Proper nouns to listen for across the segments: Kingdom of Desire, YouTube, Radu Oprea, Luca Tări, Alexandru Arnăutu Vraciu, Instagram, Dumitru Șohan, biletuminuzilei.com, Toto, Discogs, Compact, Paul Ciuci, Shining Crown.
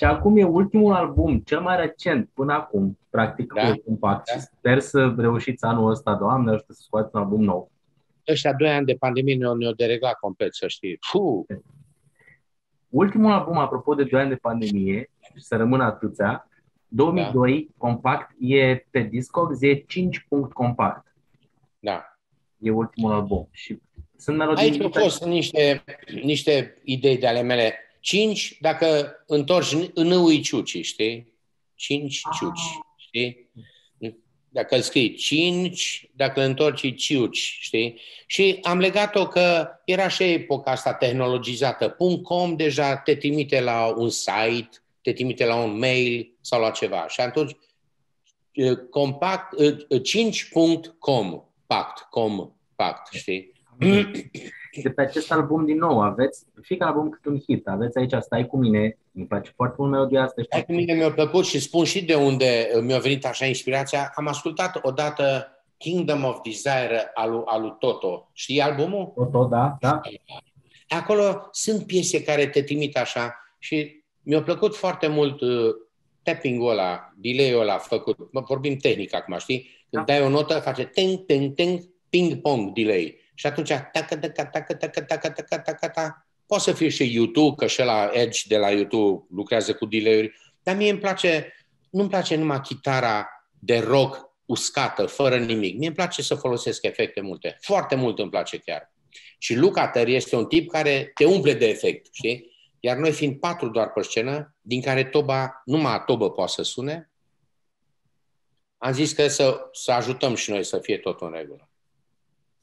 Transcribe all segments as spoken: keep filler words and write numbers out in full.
Și acum e ultimul album, cel mai recent, până acum, practic, da, Compact. Da. Sper să reușiți anul ăsta, Doamne, să scoați un album nou. Ăștia doi ani de pandemie ne-au, ne-au dereglat complet, să știi. Fuh. Ultimul album, apropo de doi ani de pandemie, să rămână atâția, două mii doi, da. Compact, e pe Discogs, e cinci punct compact. Da. E ultimul album. Și sunt melodii. Aici au fost niște, niște idei de ale mele. Cinci, dacă întorci în ui Ciuci, știi? Cinci Ciuci, știi? Dacă îl scrii cinci, dacă îl întorci Ciuci, știi? Și am legat-o că era și epoca asta tehnologizată. Punct com deja te trimite la un site, te trimite la un mail sau la ceva. Și atunci Compact, cinci punct com, pact, com, pact, știi? De pe acest album din nou aveți fiecare album cât un hit. Aveți aici Stai cu mine, îmi place foarte mult melodia asta. Stai cu mine mi-a plăcut și spun și de unde mi-a venit așa inspirația. Am ascultat odată Kingdom of Desire al, al lui Toto. Știi albumul? Toto, da, da. Acolo sunt piese care te trimit așa și mi-a plăcut foarte mult uh, tapping-ul ăla, delay-ul ăla făcut. Mă, vorbim tehnic acum, știi? Când da. Dai o notă, face ting, ting, ting, ping-pong delay. Și atunci, tacă, tacă, tacă, tacă, tacă, tacă, tacă, tacă. Poate să fie și YouTube, că și la Edge de la YouTube lucrează cu delay-uri, dar mie îmi place, nu-mi place numai chitara de rock uscată, fără nimic. Mie îmi place să folosesc efecte multe. Foarte mult îmi place chiar. Și Luca Tări este un tip care te umple de efect, știi? Iar noi fiind patru doar pe scenă, din care toba, numai tobă poate să sune, am zis că să, să ajutăm și noi să fie tot în regulă.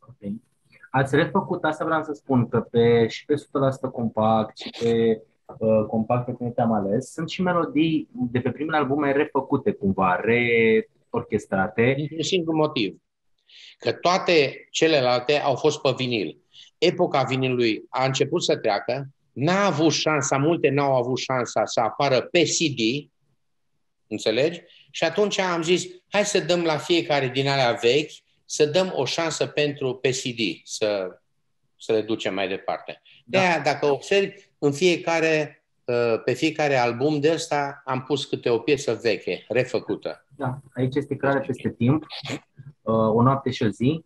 Okay. Ați refăcut, asta vreau să spun, că pe, și pe o sută la sută Compact, și pe uh, Compact pe care te-am ales, sunt și melodii de pe primele albume refăcute cumva, reorchestrate. Din singur motiv, că toate celelalte au fost pe vinil. Epoca vinilului a început să treacă, n-a avut șansa, multe n-au avut șansa să apară pe C D, înțelegi? Și atunci am zis, hai să dăm la fiecare din alea vechi, să dăm o șansă pentru P C D, să, să le ducem mai departe. Da. De-aia, dacă observi, în fiecare, pe fiecare album de ăsta am pus câte o piesă veche, refăcută. Da, aici este Crare peste timp, O noapte și o zi,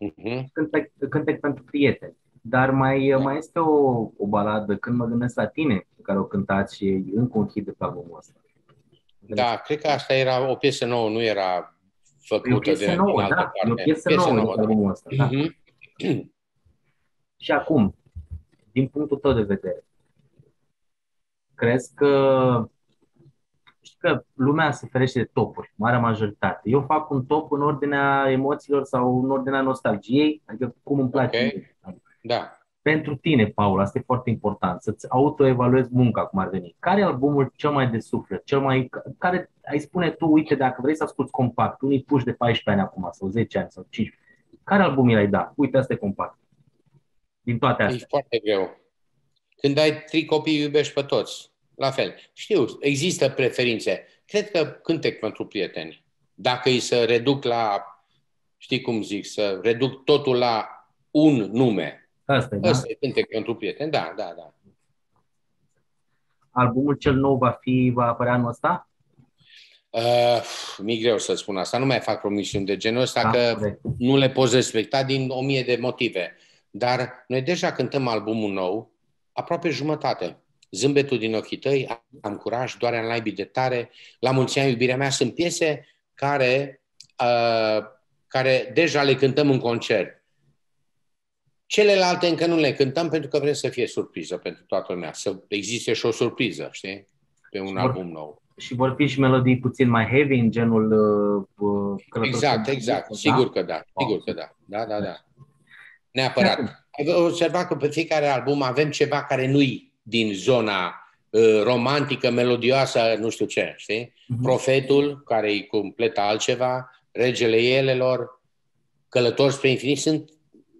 uh-huh. Cântec, cântec pentru prieteni. Dar mai, da. mai este o, o baladă, Când mă gândesc la tine, pe care o cântați și încă un hit de pe albumul ăsta. Da, cred că asta era o piesă nouă, nu era... făcută de nouă, altă da, parte. E o piesă, piesă nouă, nouă da. Ăsta, da. Mm-hmm. Și acum, din punctul tău de vedere, crezi că știi că lumea se ferește de topuri, marea majoritate. Eu fac un top în ordinea emoțiilor sau în ordinea nostalgiei, adică cum îmi place. Okay. Da. Pentru tine, Paul, asta e foarte important, să-ți autoevaluezi munca, cum ar veni. Care e albumul cel mai de suflet? Cel mai, care ai spune tu, uite, dacă vrei să asculți Compact, unii puși de paisprezece ani acum, sau zece ani, sau cinci, care album i-ai dat? Uite, asta e Compact. Din toate astea. E foarte greu. Când ai trei copii, iubești pe toți. La fel. Știu, există preferințe. Cred că Cântec pentru prieteni. Dacă îi să reduc la, știi cum zic, să reduc totul la un nume, asta da? E Cântec pentru prieteni, da, da, da. Albumul cel nou va fi, va apărea anul ăsta? Uh, mi-e greu să spun asta, nu mai fac promisiuni de genul ăsta, da, că de. nu le poți respecta din o mie de motive. Dar noi deja cântăm albumul nou, aproape jumătate. Zâmbetul din ochii tăi, Am curaj, Doarea în laibii de tare, La mulți ani, iubirea mea, sunt piese care, uh, care deja le cântăm în concert. Celelalte încă nu le cântăm pentru că vrem să fie surpriză pentru toată lumea, să existe și o surpriză, știi, pe un vor, album nou. Și vor fi și melodii puțin mai heavy în genul... Uh, exact, exact, muzică, sigur da? că da, sigur oh. că da, da, da, da. Neapărat. Observa că pe fiecare album avem ceva care nu-i din zona uh, romantică, melodioasă, nu știu ce, știi? Uh-huh. Profetul, care-i complet altceva, Regele Elelor, Călători spre infinit, sunt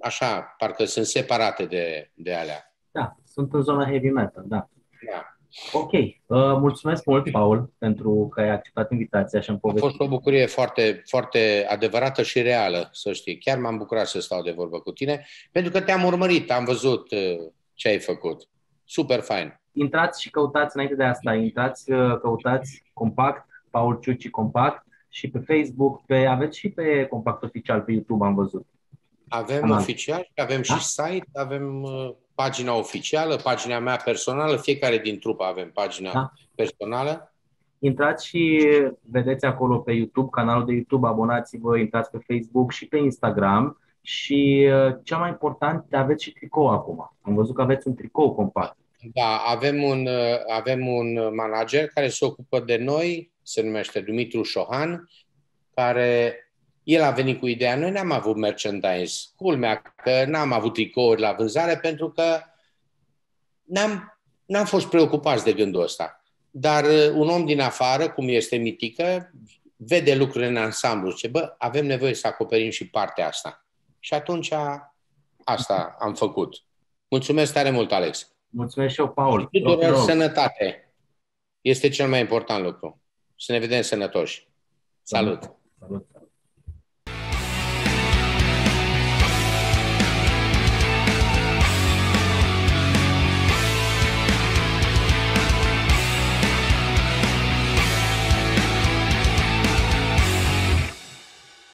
așa, parcă sunt separate de, de alea. Da, sunt în zona heavy metal, da. da. Ok, uh, mulțumesc mult, Paul, pentru că ai acceptat invitația și am povestit. A fost o bucurie foarte, foarte adevărată și reală, să știi. Chiar m-am bucurat să stau de vorbă cu tine, pentru că te-am urmărit, am văzut uh, ce ai făcut. Super fain. intrați și căutați, înainte de asta, intrați, căutați Compact, Paul Ciuci Compact și pe Facebook, pe, aveți și pe Compact oficial, pe YouTube am văzut. Avem Amal. oficial, avem da? și site, avem uh, pagina oficială, pagina mea personală, fiecare din trupă avem pagina da? personală. Intrați și vedeți acolo pe YouTube, canalul de YouTube, abonați-vă, intrați pe Facebook și pe Instagram. Și cea mai important, aveți și tricou acum. Am văzut că aveți un tricou Compact. Da, avem un, avem un manager care se ocupă de noi, se numește Dumitru Șohan, care el a venit cu ideea, noi n-am avut merchandise. Culmea că n-am avut tricouri la vânzare pentru că n-am, n-am fost preocupați de gândul ăsta. Dar un om din afară, cum este Mitică, vede lucrurile în ansamblu. Zice, bă, avem nevoie să acoperim și partea asta. Și atunci asta am făcut. Mulțumesc tare mult, Alex. Mulțumesc și eu, Paul. Tuturor sănătate. Este cel mai important lucru. Să ne vedem sănătoși. Salut! Salut.